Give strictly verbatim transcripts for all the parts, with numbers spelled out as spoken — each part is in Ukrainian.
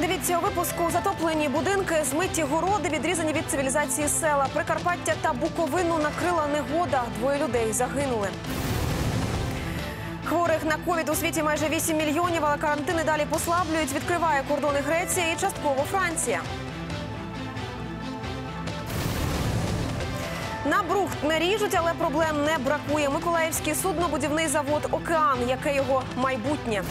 Дивіться у випуску. Затоплені будинки, змиті городи, відрізані від цивілізації села. Прикарпаття та Буковину накрила негода. Двоє людей загинули. Хворих на ковід у світі майже вісім мільйонів, але карантини далі послаблюють. Відкриває кордони Греція і частково Франція. На брухт не ріжуть, але проблем не бракує. Миколаївський суднобудівний завод «Океан», яке його майбутнє.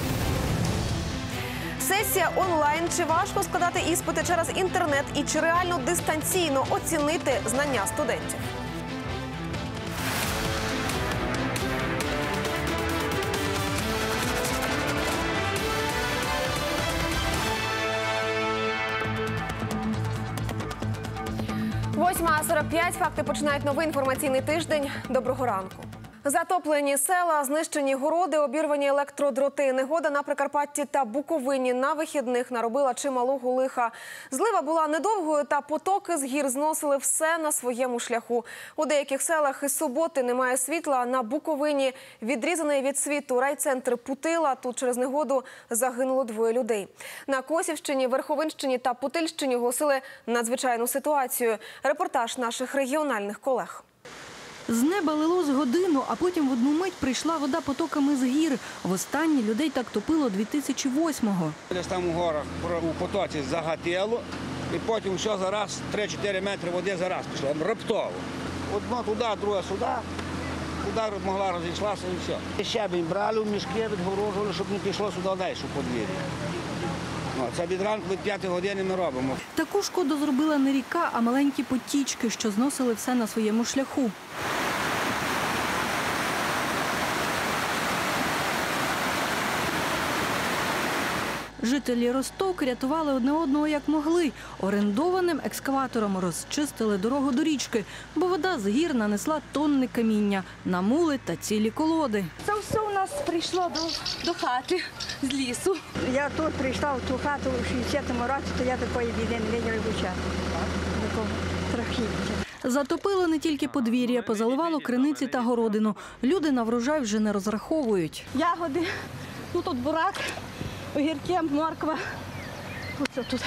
Сесія онлайн. Чи важко складати іспити через інтернет і чи реально дистанційно оцінити знання студентів? восьма сорок п'ять. Факти починають новий інформаційний тиждень. Доброго ранку. Затоплені села, знищені городи, обірвані електродроти. Негода на Прикарпатті та Буковині на вихідних наробила чималого лиха. Злива була недовгою, та потоки з гір зносили все на своєму шляху. У деяких селах із суботи немає світла. На Буковині відрізаний від світу райцентр Путила. Тут через негоду загинуло двоє людей. На Косівщині, Верховинщині та Путильщині оголосили надзвичайну ситуацію. Репортаж наших регіональних колег. З неба лило з годину, а потім в одну мить прийшла вода потоками з гір. Востаннє людей так топило дві тисячі восьмого. Десь там у горах у потоці загатило, і потім все за раз, три-чотири метри води за раз пішло, раптово. Одно туди, друге сюди, куди могла розійшлася і все. Щебінь брали в мішки, відгорожували, щоб не пішло сюди далі у подвір'я. Це від ранку, від п'ятої години ми робимо. Таку шкоду зробила не ріка, а маленькі потічки, що зносили все на своєму шляху. Жителі Росток рятували одне одного як могли. Орендованим екскаватором розчистили дорогу до річки, бо вода з гір нанесла тонни каміння на мули та цілі колоди. Це все у нас прийшло до, до хати з лісу. Я тут прийшла в ту хату у шістдесятому році, то я такої біди не вивчала. Затопило не тільки подвір'я, позаливало криниці та городину. Люди на врожай вже не розраховують. Ягоди, ну тут бурак. Огірки, морква. Оце тут.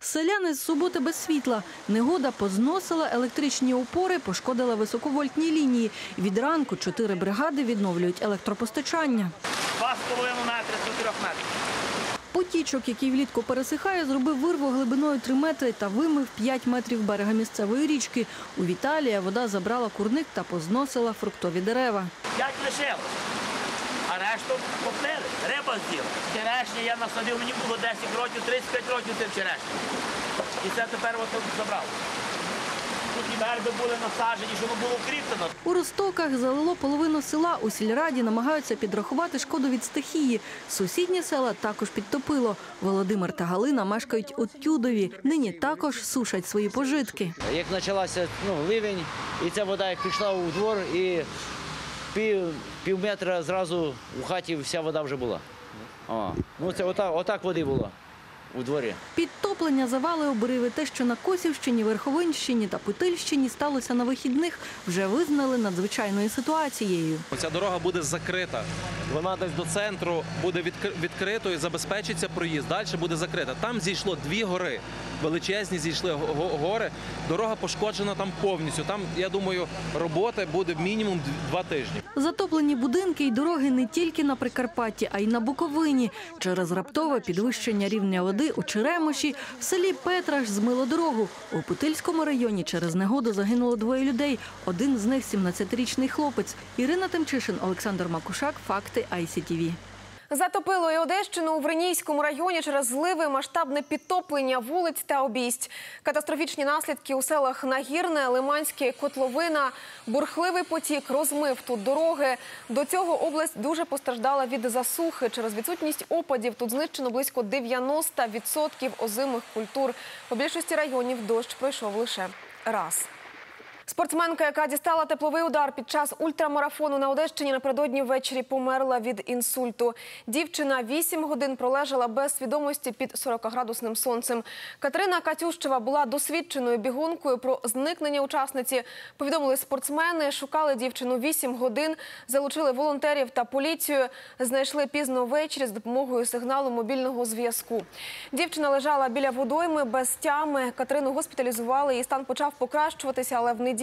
Селяни з суботи без світла. Негода позносила електричні опори, пошкодила високовольтні лінії. Від ранку чотири бригади відновлюють електропостачання. два з половиною метри до трьох метрів. Потічок, який влітку пересихає, зробив вирву глибиною три метри та вимив п'ять метрів берега місцевої річки. У Віталія вода забрала курник та позносила фруктові дерева. П'ять лишив. А решту попнили, риба з'їла. Черешні я насадив, мені було десять років, тридцять п'ять років цим черешням. І це тепер от забрало. Тут і верби були насаджені, щоб було укріплено. У Ростоках залило половину села. У сільраді намагаються підрахувати шкоду від стихії. Сусідні села також підтопило. Володимир та Галина мешкають у Тюдові. Нині також сушать свої пожитки. Як почалася ну, ливень, і ця вода як пішла у двор, і... Пів, пів метра зразу у хаті вся вода вже була. О, ну це отак, отак води було у дворі. Підтоплення, завали, обриви. Те, що на Косівщині, Верховинщині та Путильщині сталося на вихідних, вже визнали надзвичайною ситуацією. Ця дорога буде закрита. Вона десь до центру буде відкритою, забезпечиться проїзд. Далі буде закрита. Там зійшло дві гори. Величезні зійшли гори. Дорога пошкоджена там повністю. Там, я думаю, роботи буде мінімум два тижні. Затоплені будинки і дороги не тільки на Прикарпатті, а й на Буковині. Через раптове підвищення рівня води у Черемоші в селі Петраш змило дорогу. У Путильському районі через негоду загинуло двоє людей. Один з них – сімнадцятирічний хлопець. Ірина Тимчишин, Олександр Макушак. Факти ай сі ті ві. Затопило і Одещину. У Вринійському районі через зливи масштабне підтоплення вулиць та обійсть. Катастрофічні наслідки у селах Нагірне, Лиманське, Котловина. Бурхливий потік розмив тут дороги. До цього область дуже постраждала від засухи. Через відсутність опадів тут знищено близько дев'яносто відсотків озимих культур. У більшості районів дощ пройшов лише раз. Спортсменка, яка дістала тепловий удар під час ультрамарафону на Одещині, напередодні ввечері померла від інсульту. Дівчина вісім годин пролежала без свідомості під сорокаградусним сонцем. Катерина Катющева була досвідченою бігункою. Про зникнення учасниці повідомили спортсмени, шукали дівчину вісім годин, залучили волонтерів та поліцію, знайшли пізно ввечері з допомогою сигналу мобільного зв'язку. Дівчина лежала біля водойми без тями. Катерину госпіталізували, її стан почав покращуватися, але в неділю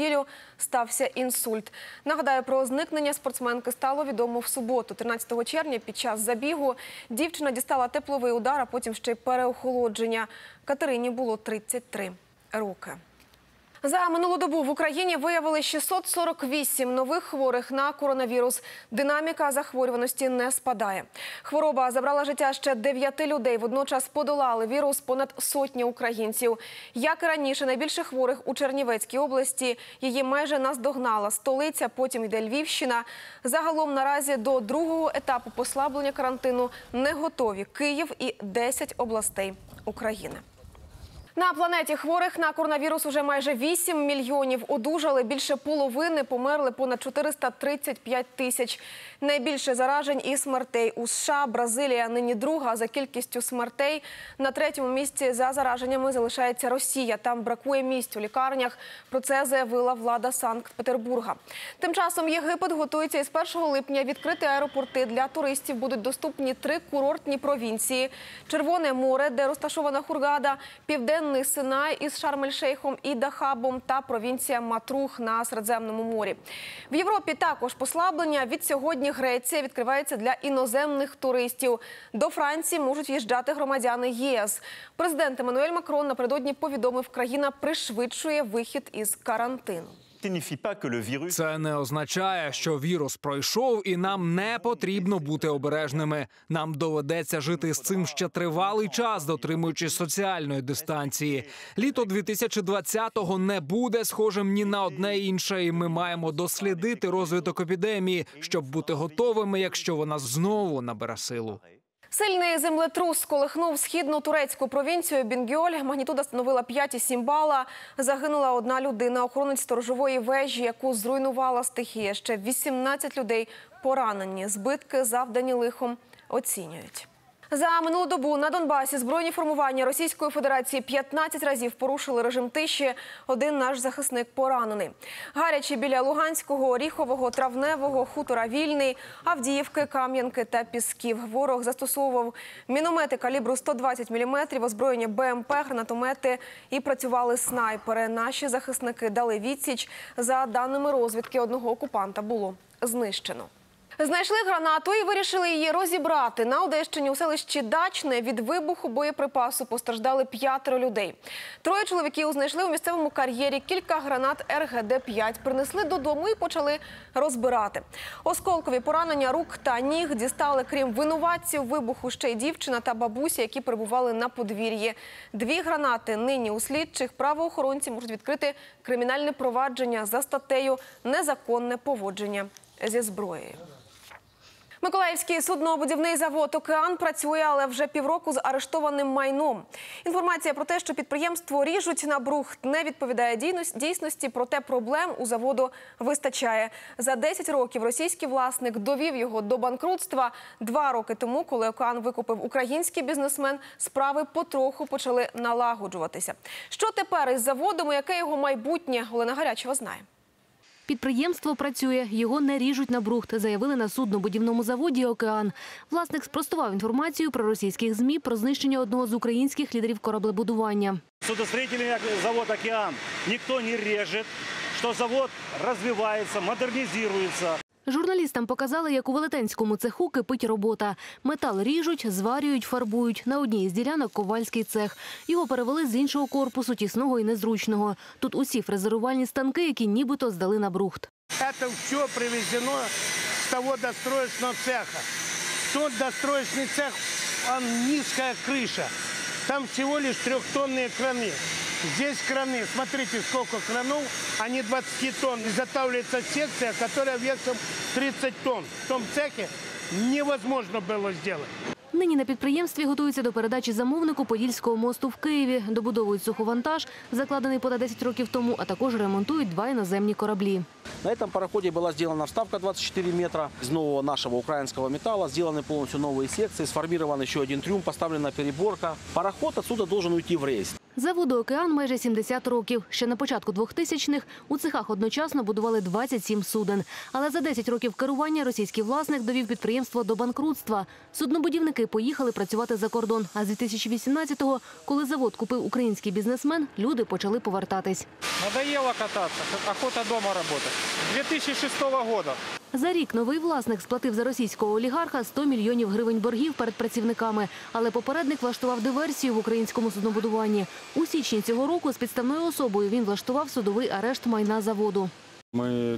стався інсульт. Нагадаю, про зникнення спортсменки стало відомо в суботу, тринадцятого червня, під час забігу. Дівчина дістала тепловий удар, а потім ще й переохолодження. Катерині було тридцять три роки. За минулу добу в Україні виявили шістсот сорок вісім нових хворих на коронавірус. Динаміка захворюваності не спадає. Хвороба забрала життя ще дев'яти людей. Водночас подолали вірус понад сотні українців. Як і раніше, найбільше хворих у Чернівецькій області. Її майже наздогнала столиця, потім йде Львівщина. Загалом наразі до другого етапу послаблення карантину не готові Київ і десять областей України. На планеті хворих на коронавірус уже майже вісім мільйонів. Одужали більше половини, померли понад чотириста тридцять п'ять тисяч. Найбільше заражень і смертей у США. Бразилія нині друга за кількістю смертей. На третьому місці за зараженнями залишається Росія. Там бракує місць у лікарнях. Про це заявила влада Санкт-Петербурга. Тим часом Єгипет готується, і з першого липня відкрити аеропорти. Для туристів будуть доступні три курортні провінції. Червоне море, де розташована Хургада, Південне Синай із Шарм-ель-Шейхом і Дахабом та провінція Матрух на Середземному морі. В Європі також послаблення. Від сьогодні Греція відкривається для іноземних туристів. До Франції можуть в'їжджати громадяни ЄС. Президент Еммануель Макрон напередодні повідомив, країна пришвидшує вихід із карантину. Це не означає, що вірус пройшов і нам не потрібно бути обережними. Нам доведеться жити з цим ще тривалий час, дотримуючись соціальної дистанції. Літо дві тисячі двадцятого не буде схожим ні на одне інше, і ми маємо дослідити розвиток епідемії, щоб бути готовими, якщо вона знову набере силу. Сильний землетрус сколихнув східну турецьку провінцію Бінгіоль. Магнітуда становила п'ять цілих сім десятих балла. Загинула одна людина, охоронець сторожової вежі, яку зруйнувала стихія. Ще вісімнадцять людей поранені. Збитки, завдані лихом, оцінюють. За минулу добу на Донбасі збройні формування Російської Федерації п'ятнадцять разів порушили режим тиші. Один наш захисник поранений. Гаряче біля Луганського, Оріхового, Травневого, Хутора Вільний, Авдіївки, Кам'янки та Пісків. Ворог застосовував міномети калібру сто двадцять міліметрів, озброєння Бе Ем Пе, гранатомети і працювали снайпери. Наші захисники дали відсіч. За даними розвідки, одного окупанта було знищено. Знайшли гранату і вирішили її розібрати. На Одещині у селищі Дачне від вибуху боєприпасу постраждали п'ятеро людей. Троє чоловіків знайшли у місцевому кар'єрі кілька гранат Ер Ге Де п'ять, принесли додому і почали розбирати. Осколкові поранення рук та ніг дістали, крім винуватців вибуху, ще й дівчина та бабуся, які перебували на подвір'ї. Дві гранати нині у слідчих. Правоохоронці можуть відкрити кримінальне провадження за статтею «Незаконне поводження зі зброєю». Миколаївський суднобудівний завод «Океан» працює, але вже півроку з арештованим майном. Інформація про те, що підприємство ріжуть на брухт, не відповідає дійсності, проте проблем у заводу вистачає. За десять років російський власник довів його до банкрутства. Два роки тому, коли «Океан» викупив український бізнесмен, справи потроху почали налагоджуватися. Що тепер із заводом і яке його майбутнє, Олена Гарячева знає. Підприємство працює, його не ріжуть на брухт, заявили на суднобудівному заводі «Океан». Власник спростував інформацію про російських ЗМІ про знищення одного з українських лідерів кораблебудування. Судостроїтельний завод «Океан» ніхто не ріже, що завод розвивається, модернізується. Журналістам показали, як у велетенському цеху кипить робота. Метал ріжуть, зварюють, фарбують. На одній із ділянок – ковальський цех. Його перевели з іншого корпусу, тісного і незручного. Тут усі фрезерувальні станки, які нібито здали на брухт. Це все привезено з того достроєчного цеха. Тот достроєчний цех, він низька криша. Там всього лише трьохтонні крани. Здесь краны, смотрите, сколько кранов, они двадцать тонн. Изготавливается секция, которая весом тридцать тонн. В том цехе невозможно было сделать. Нині на підприємстві готуються до передачі замовнику Подільського мосту в Києві, добудовують суховантаж, закладений понад десять років тому, а також ремонтують два іноземні кораблі. На цьому пароході була зроблена вставка двадцять чотири метри з нового нашого українського металу, зроблені повністю нові секції, сформований ще один трюм, поставлена переборка. Пароход відсюди має уйти в рейс. Заводу «Океан» майже сімдесят років. Ще на початку двохтисячних у цехах одночасно будували двадцять сім суден. Але за десять років керування російський власник довів підприємство до банкрутства. Суднобудівники поїхали працювати за кордон. А з дві тисячі вісімнадцятого, коли завод купив український бізнесмен, люди почали повертатись. Надоело кататися, охота вдома працювати. дві тисячі шостого року. За рік новий власник сплатив за російського олігарха сто мільйонів гривень боргів перед працівниками. Але попередник влаштував диверсію в українському суднобудуванні. У січні цього року з підставною особою він влаштував судовий арешт майна заводу. Мы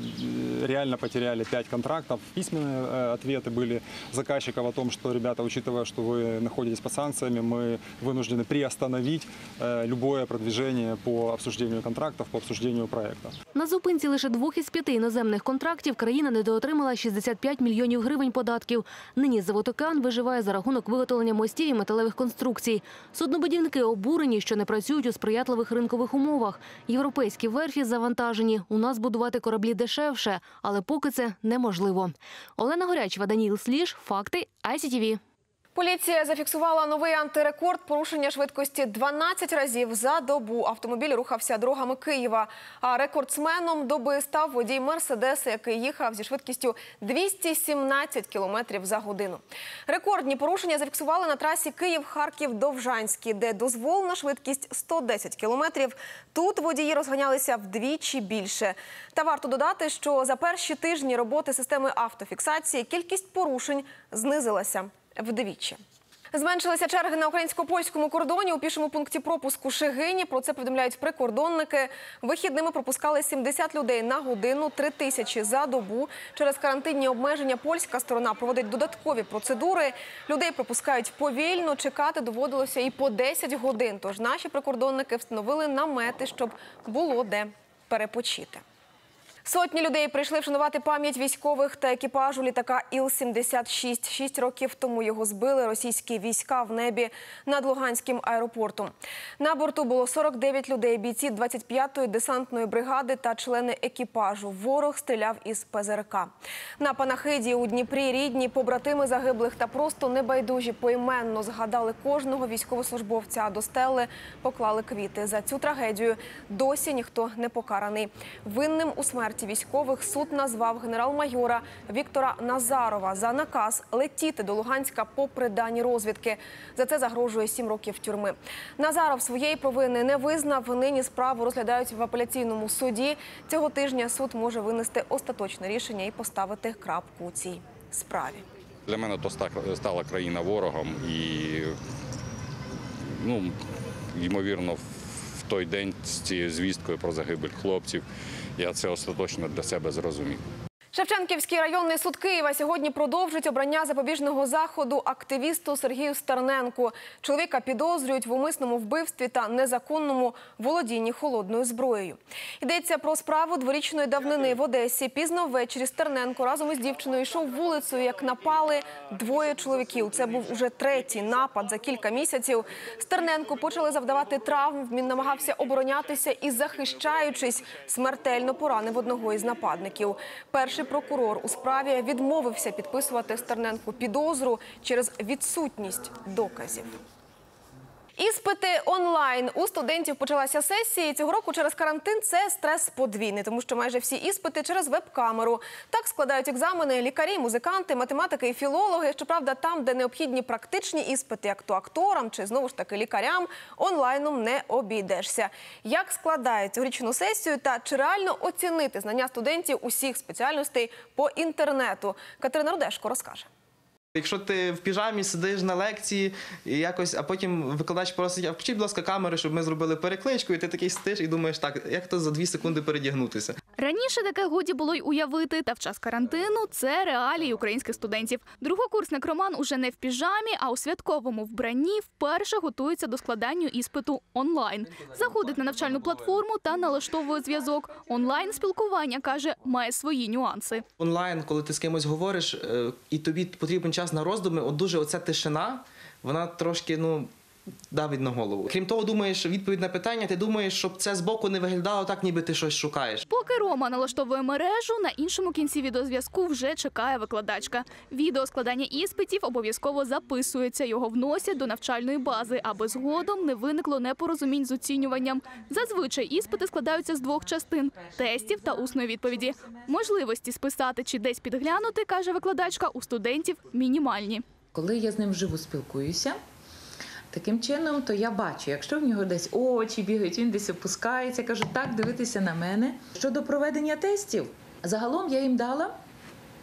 реально потеряли пять контрактов. Письменные ответы были заказчиков о том, что, ребята, учитывая, что вы находитесь под санкциями, мы вынуждены приостановить любое продвижение по обсуждению контрактов, по обсуждению проекта. На зупинці лише двох із п'яти іноземних контрактів країна недоотримала шістдесят п'ять мільйонів гривень податків. Нині завод «Океан» виживає за рахунок виготовлення мостів і металевих конструкцій. Суднобудівники обурені, що не працюють у сприятливих ринкових умовах. Європейські верфі завантажені. У нас будувати кораблі дешевше, але поки це неможливо. Олена Горячева, Даніл Сліж, Факти, ай сі ті ві. Поліція зафіксувала новий антирекорд порушення швидкості дванадцять разів за добу. Автомобіль рухався дорогами Києва. А рекордсменом доби став водій «Мерседеса», який їхав зі швидкістю двісті сімнадцять кілометрів за годину. Рекордні порушення зафіксували на трасі Київ-Харків-Довжанський, де дозволена швидкість сто десять кілометрів. Тут водії розганялися вдвічі більше. Та варто додати, що за перші тижні роботи системи автофіксації кількість порушень знизилася вдвічі. Зменшилися черги на українсько-польському кордоні у пішому пункті пропуску Шигині. Про це повідомляють прикордонники. Вихідними пропускали сімдесят людей на годину, три тисячі за добу. Через карантинні обмеження польська сторона проводить додаткові процедури. Людей пропускають повільно, чекати доводилося і по десять годин. Тож наші прикордонники встановили намети, щоб було де перепочити. Сотні людей прийшли вшанувати пам'ять військових та екіпажу літака Іл сімдесят шість. Шість років тому його збили російські війська в небі над Луганським аеропортом. На борту було сорок дев'ять людей, бійці двадцять п'ятої десантної бригади та члени екіпажу. Ворог стріляв із ПЗРК. На панахиді у Дніпрі рідні, побратими загиблих та просто небайдужі поіменно згадали кожного військовослужбовця, а до стели поклали квіти. За цю трагедію досі ніхто не покараний. Винним у смерті військових суд назвав генерал-майора Віктора Назарова за наказ летіти до Луганська попри дані розвідки. За це загрожує сім років тюрми. Назаров своєї провини не визнав. Нині справу розглядають в апеляційному суді. Цього тижня суд може винести остаточне рішення і поставити крапку у цій справі. Для мене то стала країна ворогом. І, ну, ймовірно, в той день з цією звісткою про загибель хлопців я це остаточно для себе зрозумів. Шевченківський районний суд Києва сьогодні продовжить обрання запобіжного заходу активісту Сергію Стерненку. Чоловіка підозрюють в умисному вбивстві та незаконному володінні холодною зброєю. Йдеться про справу дворічної давнини в Одесі. Пізно ввечері Стерненко разом із дівчиною йшов вулицею, як напали двоє чоловіків. Це був уже третій напад за кілька місяців. Стерненку почали завдавати травм, він намагався оборонятися і, захищаючись, смертельно поранив одного із нападників. Перший прокурор у справі відмовився підписувати Стерненку підозру через відсутність доказів. Іспити онлайн. У студентів почалася сесія. Цього року через карантин це стрес подвійний, тому що майже всі іспити через веб-камеру. Так складають екзамени лікарі, музиканти, математики і філологи. Щоправда, там, де необхідні практичні іспити, як то акторам чи, знову ж таки, лікарям, онлайном не обійдешся. Як складають цьогорічну сесію та чи реально оцінити знання студентів усіх спеціальностей по інтернету? Катерина Рудешко розкаже. Якщо ти в піжамі сидиш на лекції, якось, а потім викладач просить, а включіть, будь ласка, камери, щоб ми зробили перекличку, і ти такий сидиш і думаєш, так, як то за дві секунди передягнутися. Раніше таке годі було й уявити, та в час карантину це реалії українських студентів. Другокурсник Роман уже не в піжамі, а у святковому вбранні вперше готується до складання іспиту онлайн. Заходить на навчальну платформу та налаштовує зв'язок. Онлайн-спілкування, каже, має свої нюанси. Онлайн, коли ти з кимось говориш і тобі потрібен час на роздуми, от дуже оця тишина, вона трошки, ну... давить на голову. Крім того, думаєш відповідь на питання, ти думаєш, щоб це збоку не виглядало так, ніби ти щось шукаєш. Поки Рома налаштовує мережу, на іншому кінці відеозв'язку вже чекає викладачка. Відео складання іспитів обов'язково записується, його вносять до навчальної бази, аби згодом не виникло непорозумінь з оцінюванням. Зазвичай іспити складаються з двох частин – тестів та усної відповіді. Можливості списати чи десь підглянути, каже викладачка, у студентів мінімальні. Коли я з ним вживу спілкуюся, таким чином, то я бачу, якщо в нього десь очі бігають, він десь опускається, кажу, так, дивитися на мене. Щодо проведення тестів, загалом я їм дала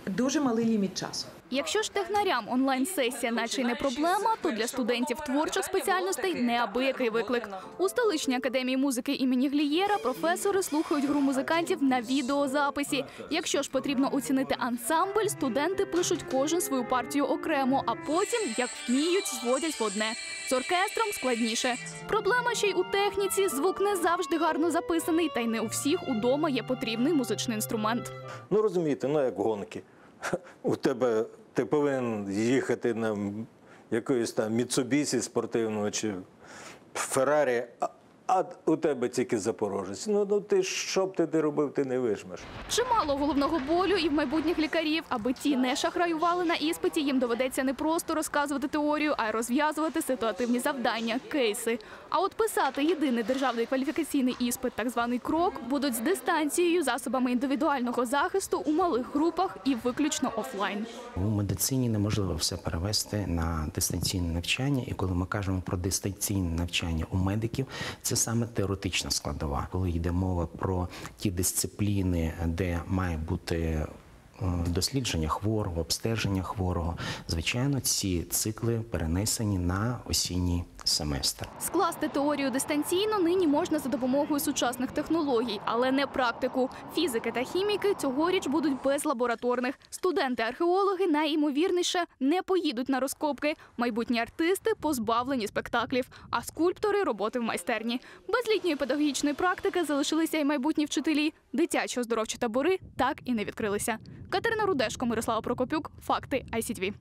дуже малий ліміт часу. Якщо ж технарям онлайн-сесія наче й не проблема, то для студентів творчих спеціальностей неабиякий виклик. У столичній академії музики імені Глієра професори слухають гру музикантів на відеозаписі. Якщо ж потрібно оцінити ансамбль, студенти пишуть кожен свою партію окремо, а потім, як вміють, зводять в одне. З оркестром складніше. Проблема ще й у техніці. Звук не завжди гарно записаний, та й не у всіх удома є потрібний музичний інструмент. Ну, розумієте, ну як гонки. У тебе, ти повинен їхати на якоїсь там Міцубісі спортивного чи Феррарі, а у тебе тільки Запорожець. Ну, ну ти, що б ти не робив, ти не вижмеш. Чимало головного болю і в майбутніх лікарів. Аби ті не шахраювали на іспиті, їм доведеться не просто розказувати теорію, а й розв'язувати ситуативні завдання, кейси. А от писати єдиний державний кваліфікаційний іспит, так званий крок, будуть з дистанцією, засобами індивідуального захисту у малих групах і виключно офлайн. У медицині неможливо все перевести на дистанційне навчання. І коли ми кажемо про дистанційне навчання у медиків, це саме теоретична складова. Коли йде мова про ті дисципліни, де має бути дослідження хворого, обстеження хворого, звичайно, ці цикли перенесені на осінній семестр. Скласти теорію дистанційно нині можна за допомогою сучасних технологій, але не практику. Фізики та хіміки цьогоріч будуть без лабораторних. Студенти-археологи найімовірніше не поїдуть на розкопки. Майбутні артисти позбавлені спектаклів, а скульптори – роботи в майстерні. Без літньої педагогічної практики залишилися і майбутні вчителі. Дитячі оздоровчі табори так і не відкрилися. Катерина Рудешко, Мирослава Прокопюк, Факти ай сі ті ві.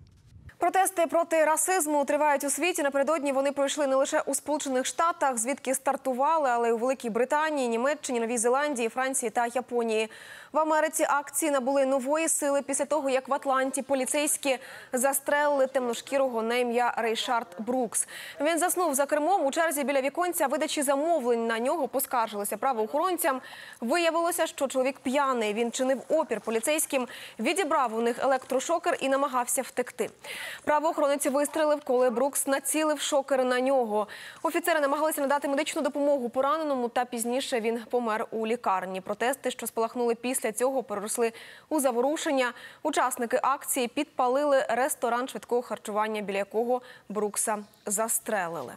Протести проти расизму тривають у світі. Напередодні вони пройшли не лише у Сполучених Штатах, звідки стартували, але й у Великій Британії, Німеччині, Новій Зеландії, Франції та Японії. В Америці акції набули нової сили після того, як в Атланті поліцейські застрелили темношкірого на ім'я Рейшард Брукс. Він заснув за кермом у черзі біля віконця видачі замовлень. На нього поскаржилися правоохоронцям. Виявилося, що чоловік п'яний. Він чинив опір поліцейським, відібрав у них електрошокер і намагався втекти. Правоохоронець вистрелив, коли Брукс націлив шокер на нього. Офіцери намагалися надати медичну допомогу пораненому, та пізніше він помер у лікарні. Протести, що спалахнули після цього, переросли у заворушення. Учасники акції підпалили ресторан швидкого харчування, біля якого Брукса застрелили.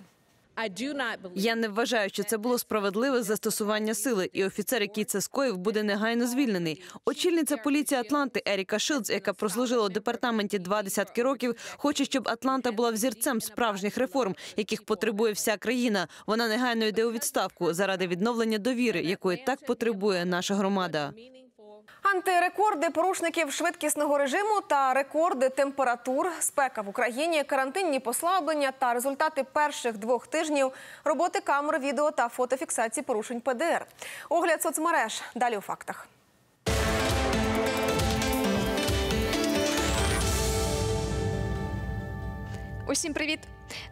Я не вважаю, що це було справедливе застосування сили, і офіцер, який це скоїв, буде негайно звільнений. Очільниця поліції Атланти Еріка Шилдс, яка прослужила у департаменті два десятки років, хоче, щоб Атланта була взірцем справжніх реформ, яких потребує вся країна. Вона негайно йде у відставку заради відновлення довіри, якої так потребує наша громада. Антирекорди порушників швидкісного режиму та рекорди температур, спека в Україні, карантинні послаблення та результати перших двох тижнів роботи камер, відео та фотофіксації порушень ПДР. Огляд соцмереж. Далі у фактах. Усім привіт!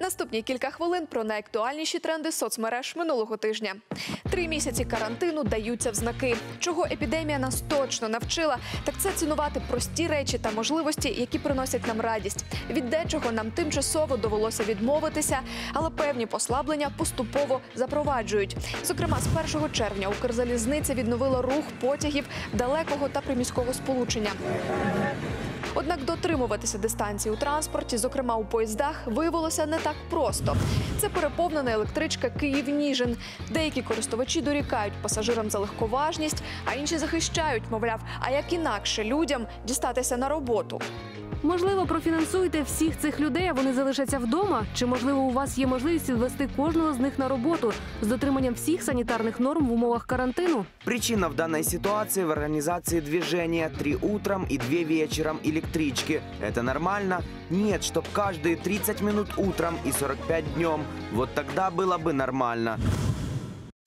Наступні кілька хвилин про найактуальніші тренди соцмереж минулого тижня. Три місяці карантину даються взнаки. Чого епідемія нас точно навчила, так це цінувати прості речі та можливості, які приносять нам радість. Від дечого нам тимчасово довелося відмовитися, але певні послаблення поступово запроваджують. Зокрема, з першого червня Укрзалізниця відновила рух потягів далекого та приміського сполучення. Однак дотримуватися дистанції у транспорті, зокрема у поїздах, виявилося не так просто. Це переповнена електричка Київ-Ніжин. Деякі користувачі дорікають пасажирам за легковажність, а інші захищають, мовляв, а як інакше людям дістатися на роботу. Можливо, профінансуєте всіх цих людей, а вони залишаться вдома? Чи, можливо, у вас є можливість відвести кожного з них на роботу з дотриманням всіх санітарних норм в умовах карантину? Причина в данной ситуации в организации движения три утром и две вечером электрички. Это нормально? Нет, чтоб каждые тридцать минут утром и сорок пять днем. Вот тогда было бы нормально.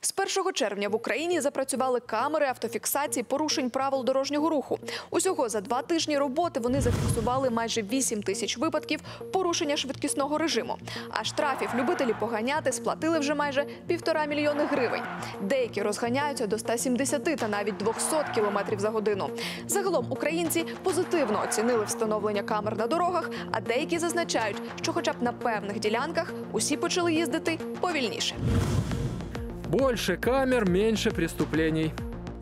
З першого червня в Україні запрацювали камери автофіксації порушень правил дорожнього руху. Усього за два тижні роботи вони зафіксували майже вісім тисяч випадків порушення швидкісного режиму. А штрафів любителі поганяти сплатили вже майже півтора мільйони гривень. Деякі розганяються до ста сімдесяти та навіть двохсот кілометрів за годину. Загалом українці позитивно оцінили встановлення камер на дорогах, а деякі зазначають, що хоча б на певних ділянках усі почали їздити повільніше. Більше камер, менше преступлений.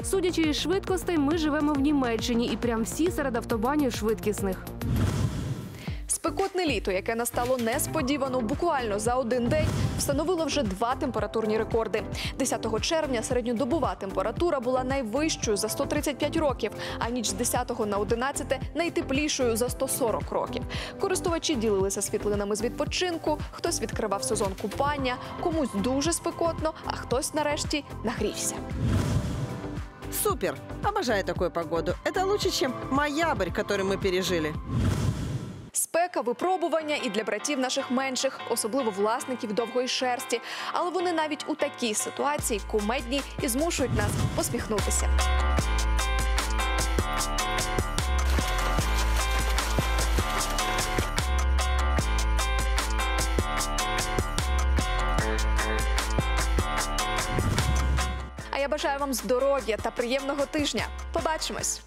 Судячи із швидкостей, ми живемо в Німеччині, і прям всі серед автобанів швидкісних. Спекотне літо, яке настало несподівано, буквально за один день, встановило вже два температурні рекорди. десятого червня середньодобова температура була найвищою за сто тридцять п'ять років, а ніч з десятого на одинадцяте – найтеплішою за сто сорок років. Користувачі ділилися світлинами з відпочинку, хтось відкривав сезон купання, комусь дуже спекотно, а хтось нарешті нагрівся. Супер! Обожаю таку погоду. Це краще, ніж ноябрь, який ми пережили. Спека, випробування і для братів наших менших, особливо власників довгої шерсті. Але вони навіть у такій ситуації кумедні і змушують нас посміхнутися. А я бажаю вам здоров'я та приємного тижня. Побачимось!